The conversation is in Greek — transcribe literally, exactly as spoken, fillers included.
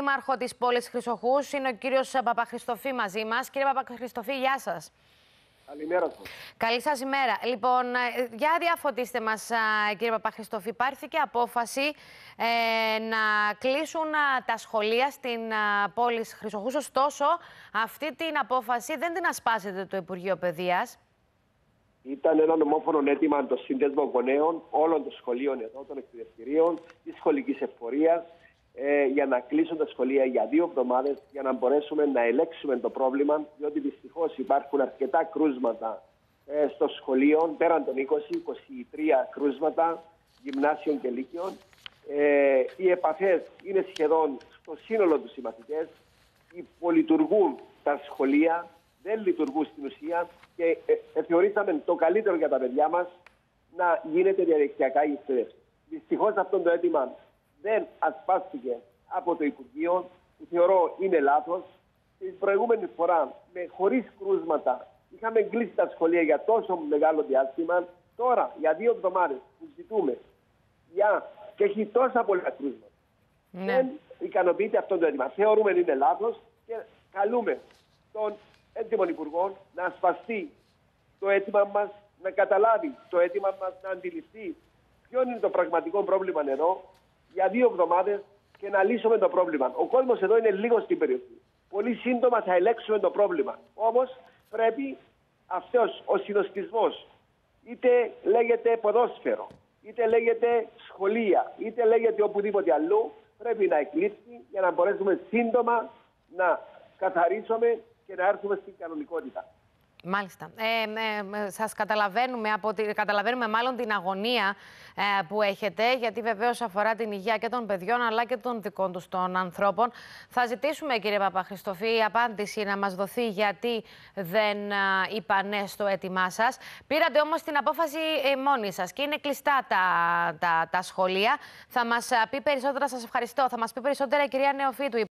δήμαρχο της πόλης Χρυσοχούς, είναι ο κύριος Παπαχριστοφή μαζί μας. Κύριε Παπαχριστοφή, γεια σας. Καλημέρα σας. Καλή σας ημέρα. Λοιπόν, για διαφωτίστε μας, κύριε Παπαχριστοφή, πάρθηκε απόφαση ε, να κλείσουν τα σχολεία στην πόλη Χρυσοχούς. Ωστόσο, αυτή την απόφαση δεν την ασπάζεται το Υπουργείο Παιδείας. Ήταν ένα νομόφωνο αίτημα από το Σύνδεσμο Γονέων όλων των σχολείων εδώ, των εκπαιδευτηρίων, τη σχολική εφορία, ε, για να κλείσουν τα σχολεία για δύο εβδομάδες, για να μπορέσουμε να ελέγξουμε το πρόβλημα, διότι δυστυχώς υπάρχουν αρκετά κρούσματα ε, στο σχολείο, πέραν των είκοσι είκοσι τρία κρούσματα γυμνάσιων και λύκειων. Ε, οι επαφές είναι σχεδόν στο σύνολο τους οι μαθητές, υπολειτουργούν τα σχολεία, δεν λειτουργούν στην ουσία και θεωρήσαμε το καλύτερο για τα παιδιά μας να γίνεται διαδικτυακά η εκπαίδευση. Δυστυχώς αυτό το αίτημα δεν ασπάστηκε από το Υπουργείο, που θεωρώ είναι λάθος. Την προηγούμενη φορά, με χωρίς κρούσματα, είχαμε κλείσει τα σχολεία για τόσο μεγάλο διάστημα. Τώρα, για δύο εβδομάδες που ζητούμε, για... και έχει τόσα πολλά κρούσματα. Ναι. Δεν ικανοποιείται αυτό το αίτημα. Θεωρούμε είναι λάθος και καλούμε τον έντιμων υπουργών να ασπαστεί το αίτημα μας, να καταλάβει το αίτημα μας, να αντιληφθεί ποιο είναι το πραγματικό πρόβλημα εδώ για δύο εβδομάδες και να λύσουμε το πρόβλημα. Ο κόσμος εδώ είναι λίγο στην περιοχή. Πολύ σύντομα θα ελέγξουμε το πρόβλημα. Όμως πρέπει αυτός ο συνοστισμός, είτε λέγεται ποδόσφαιρο, είτε λέγεται σχολεία, είτε λέγεται οπουδήποτε αλλού, πρέπει να εκλείψει για να μπορέσουμε σύντομα να καθαρίσουμε και να έρθουμε στην κανονικότητα. Μάλιστα. Ε, ε, σας καταλαβαίνουμε, από τη, καταλαβαίνουμε μάλλον την αγωνία ε, που έχετε, γιατί βεβαίως αφορά την υγεία και των παιδιών, αλλά και των δικών τους των ανθρώπων. Θα ζητήσουμε, κύριε Παπαχριστοφή, η απάντηση να μας δοθεί γιατί δεν είπα ναι στο αίτημά σας. Πήρατε όμως την απόφαση ε, μόνοι σας και είναι κλειστά τα, τα, τα σχολεία. Θα μας πει περισσότερα, σας ευχαριστώ, θα μας πει περισσότερα η κυρία Νεοφήτου.